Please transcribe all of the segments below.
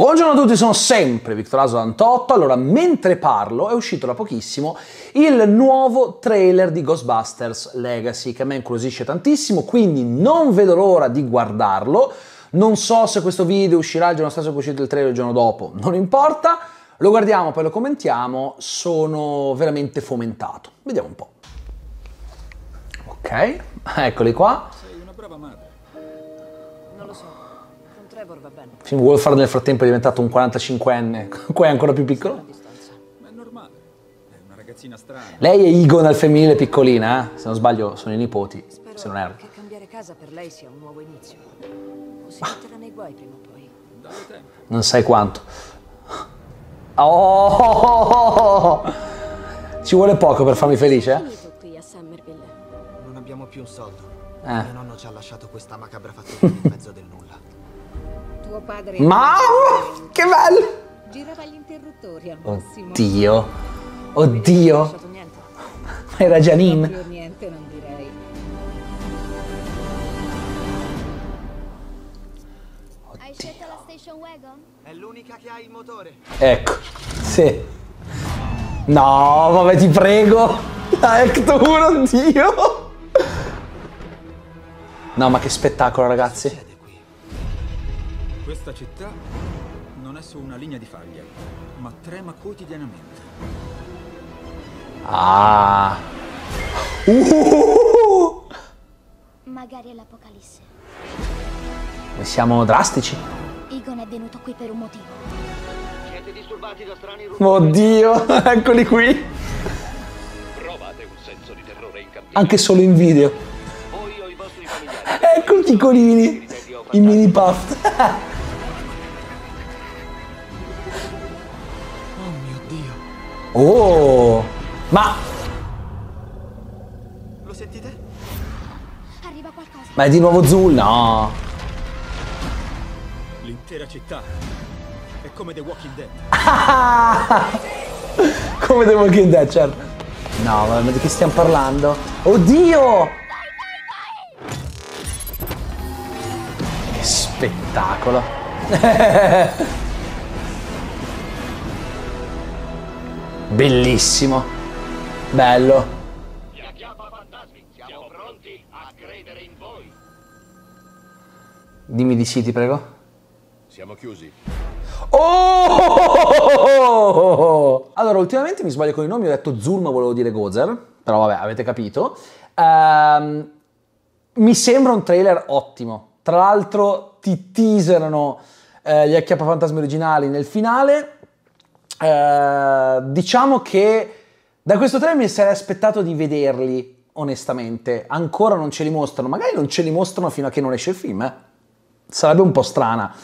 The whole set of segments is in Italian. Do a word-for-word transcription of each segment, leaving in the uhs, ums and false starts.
Buongiorno a tutti, sono sempre victorlaszlo ottantotto. Allora, mentre parlo è uscito da pochissimo il nuovo trailer di Ghostbusters Legacy, che a me incuriosisce tantissimo, quindi non vedo l'ora di guardarlo. Non so se questo video uscirà il giorno stesso che è uscito il trailer, il giorno dopo, non importa. Lo guardiamo, poi lo commentiamo. Sono veramente fomentato. Vediamo un po'. Ok, eccoli qua. Sei una brava madre. Non lo so. Finn Wolfhard nel frattempo è diventato un quarantacinquenne, qua è ancora più piccolo. Ma è normale, è una ragazzina strana. Lei è Egon al femminile piccolina, eh? Se non sbaglio sono i nipoti, spero se non erro. Che cambiare casa per lei sia un nuovo inizio. O si metterà nei guai prima o poi. Non sai quanto. Oh! Ci vuole poco per farmi felice, eh? Non abbiamo più un soldo. Eh. Mio nonno ci ha lasciato questa macabra fattura in mezzo del nulla. Tuo padre. Ma oh, che bello! Girava gli interruttori al massimo. Oddio. Oddio. Ma era Janine. Non niente, non direi. Hai scelto la station wagon? È l'unica che ha il motore. Ecco. Sì. No, vabbè, ti prego. La Ecto uno, oddio. No, ma che spettacolo, ragazzi. Questa città non è su una linea di faglia, ma trema quotidianamente. Ah! Uh. Magari è l'apocalisse. Siamo drastici. Egon è venuto qui per un motivo. Siete disturbati da strani rumori. Oddio, eccoli qui. Provate un senso di terrore in campagna. Anche solo in video. Voi o i vostri familiari. Ecco i piccolini. I mini puff. Oh, ma lo sentite? Arriva qualcosa. Ma è di nuovo Zuul? No. L'intera città è come The Walking Dead. Ah! Come The Walking Dead, certo. No, ma di che stiamo parlando? Oddio! Vai, vai, vai! Che spettacolo! Bellissimo, bello. Siamo pronti a credere in voi. Dimmi di sì, ti prego. Siamo chiusi. Oh! Allora, ultimamente mi sbaglio con i nomi, ho detto Zuul ma volevo dire Gozer, però vabbè, avete capito. Um, mi sembra un trailer ottimo. Tra l'altro ti teaserano eh, gli acchiappafantasmi originali nel finale. Uh, diciamo che da questo trailer mi sarei aspettato di vederli, onestamente. Ancora non ce li mostrano, magari non ce li mostrano fino a che non esce il film, eh? Sarebbe un po' strana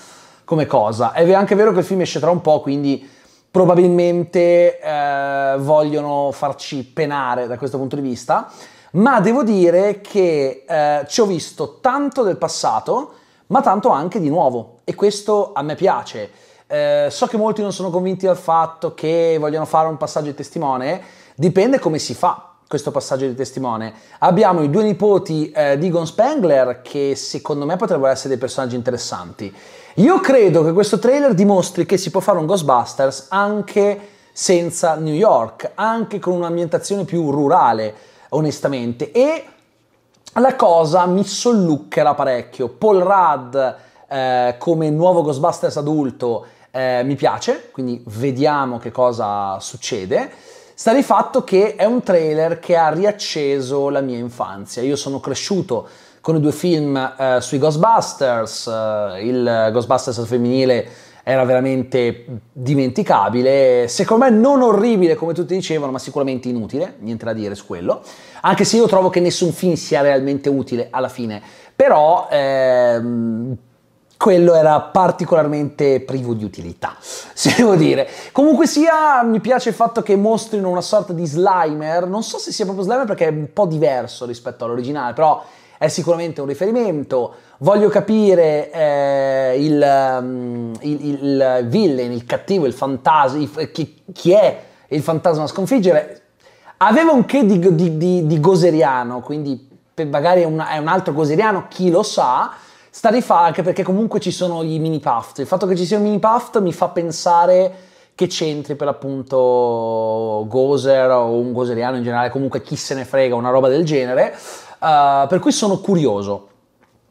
come cosa. È anche vero che il film esce tra un po', quindi probabilmente uh, vogliono farci penare da questo punto di vista, ma devo dire che uh, ci ho visto tanto del passato, ma tanto anche di nuovo, e questo a me piace. Eh, so che molti non sono convinti dal fatto che vogliano fare un passaggio di testimone. Dipende come si fa questo passaggio di testimone. Abbiamo i due nipoti eh, di Egon Spengler, che secondo me potrebbero essere dei personaggi interessanti. Io credo che questo trailer dimostri che si può fare un Ghostbusters anche senza New York, anche con un'ambientazione più rurale, onestamente. E la cosa mi solluccherà parecchio. Paul Rudd eh, come nuovo Ghostbusters adulto Eh, mi piace, quindi vediamo che cosa succede. Sta di fatto che è un trailer che ha riacceso la mia infanzia. Io sono cresciuto con i due film eh, sui Ghostbusters, eh, il Ghostbusters femminile era veramente dimenticabile, secondo me non orribile come tutti dicevano, ma sicuramente inutile, niente da dire su quello, anche se io trovo che nessun film sia realmente utile alla fine, però ehm, quello era particolarmente privo di utilità, se devo dire. Comunque sia, mi piace il fatto che mostrino una sorta di Slimer. Non so se sia proprio Slimer perché è un po' diverso rispetto all'originale, però è sicuramente un riferimento. Voglio capire eh, il, um, il, il villain, il cattivo, il fantasma, chi, chi è il fantasma a sconfiggere. Aveva un che di, di, di, di Gozeriano, quindi magari è un, è un altro Gozeriano, chi lo sa. Sta di fa anche perché comunque ci sono i mini puff. Il fatto che ci sia un mini puff mi fa pensare che c'entri per l'appunto Gozer o un Gozeriano in generale, comunque chi se ne frega, una roba del genere. Uh, per cui sono curioso.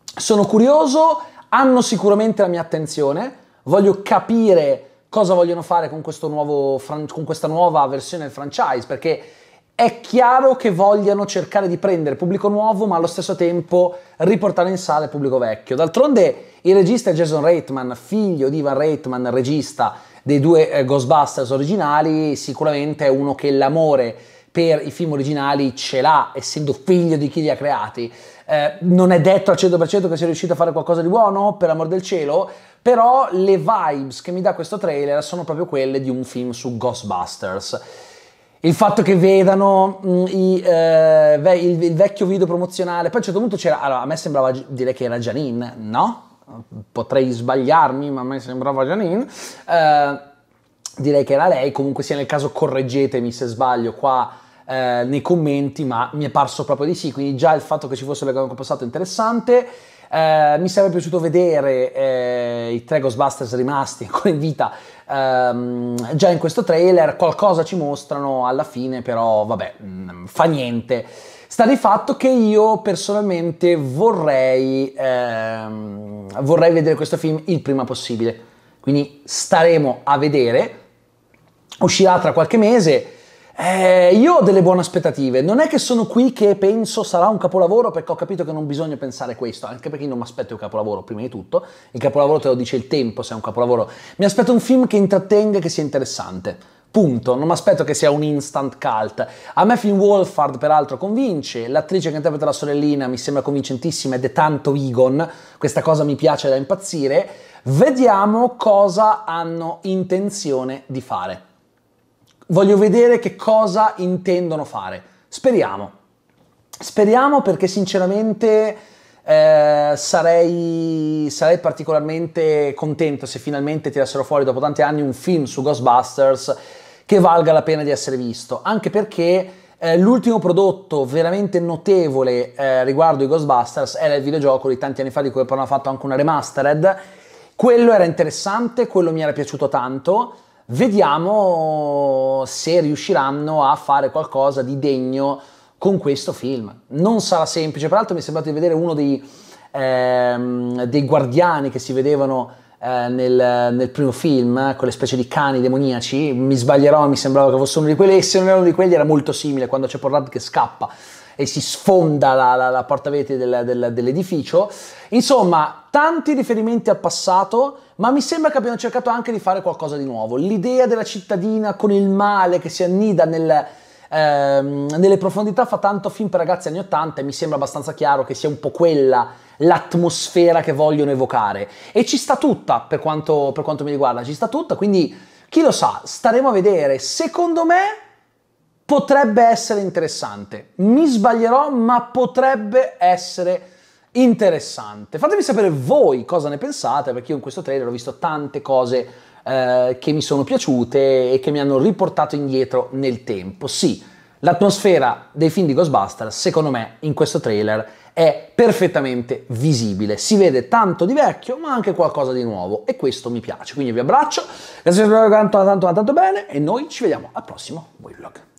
Sono curioso, hanno sicuramente la mia attenzione, voglio capire cosa vogliono fare con, questo nuovo con questa nuova versione del franchise, perché è chiaro che vogliano cercare di prendere pubblico nuovo ma allo stesso tempo riportare in sala il pubblico vecchio. D'altronde il regista è Jason Reitman, figlio di Ivan Reitman, regista dei due eh, Ghostbusters originali. Sicuramente è uno che l'amore per i film originali ce l'ha, essendo figlio di chi li ha creati. Eh, non è detto al cento per cento che sia riuscito a fare qualcosa di buono, per amor del cielo, però le vibes che mi dà questo trailer sono proprio quelle di un film su Ghostbusters. Il fatto che vedano mh, i, eh, ve il, il vecchio video promozionale, poi a un certo punto c'era, allora a me sembrava dire che era Janine, no? Potrei sbagliarmi, ma a me sembrava Janine, eh, direi che era lei, comunque sia nel caso correggetemi se sbaglio qua eh, nei commenti, ma mi è parso proprio di sì, quindi già il fatto che ci fosse legato al passato è interessante. Eh, mi sarebbe piaciuto vedere eh, i tre Ghostbusters rimasti ancora in vita. Um, già in questo trailer qualcosa ci mostrano alla fine, però vabbè, mh, fa niente. Sta di fatto che io personalmente vorrei ehm, vorrei vedere questo film il prima possibile, quindi staremo a vedere, uscirà tra qualche mese. Eh, io ho delle buone aspettative, non è che sono qui che penso sarà un capolavoro, perché ho capito che non bisogna pensare questo, anche perché io non mi aspetto un capolavoro. Prima di tutto il capolavoro te lo dice il tempo se è un capolavoro. Mi aspetto un film che intrattenga, che sia interessante, punto. Non mi aspetto che sia un instant cult. A me Finn Wolfhard peraltro convince, l'attrice che interpreta la sorellina mi sembra convincentissima ed è tanto Egon, questa cosa mi piace da impazzire. Vediamo cosa hanno intenzione di fare. Voglio vedere che cosa intendono fare. Speriamo. Speriamo, perché sinceramente eh, sarei, sarei particolarmente contento se finalmente tirassero fuori dopo tanti anni un film su Ghostbusters che valga la pena di essere visto. Anche perché eh, l'ultimo prodotto veramente notevole eh, riguardo i Ghostbusters era il videogioco di tanti anni fa, di cui poi hanno fatto anche una remastered. Quello era interessante, quello mi era piaciuto tanto. Vediamo se riusciranno a fare qualcosa di degno con questo film. Non sarà semplice, peraltro mi è sembrato di vedere uno dei, ehm, dei guardiani che si vedevano eh, nel, nel primo film, quelle specie di cani demoniaci. Mi sbaglierò, mi sembrava che fosse uno di quelli, e se non era uno di quelli era molto simile, quando c'è Paul Rudd che scappa e si sfonda la, la, la portavete del, del, dell'edificio. Insomma, tanti riferimenti al passato, ma mi sembra che abbiano cercato anche di fare qualcosa di nuovo. L'idea della cittadina con il male che si annida nel, ehm, nelle profondità fa tanto film per ragazzi anni ottanta, e mi sembra abbastanza chiaro che sia un po' quella l'atmosfera che vogliono evocare, e ci sta tutta, per quanto, per quanto mi riguarda ci sta tutta, quindi chi lo sa, staremo a vedere. Secondo me potrebbe essere interessante, mi sbaglierò, ma potrebbe essere interessante. Fatemi sapere voi cosa ne pensate, perché io in questo trailer ho visto tante cose eh, che mi sono piaciute e che mi hanno riportato indietro nel tempo. Sì, l'atmosfera dei film di Ghostbusters, secondo me, in questo trailer è perfettamente visibile. Si vede tanto di vecchio, ma anche qualcosa di nuovo, e questo mi piace. Quindi vi abbraccio, grazie per aver guardato tanto, tanto, tanto bene, e noi ci vediamo al prossimo vlog.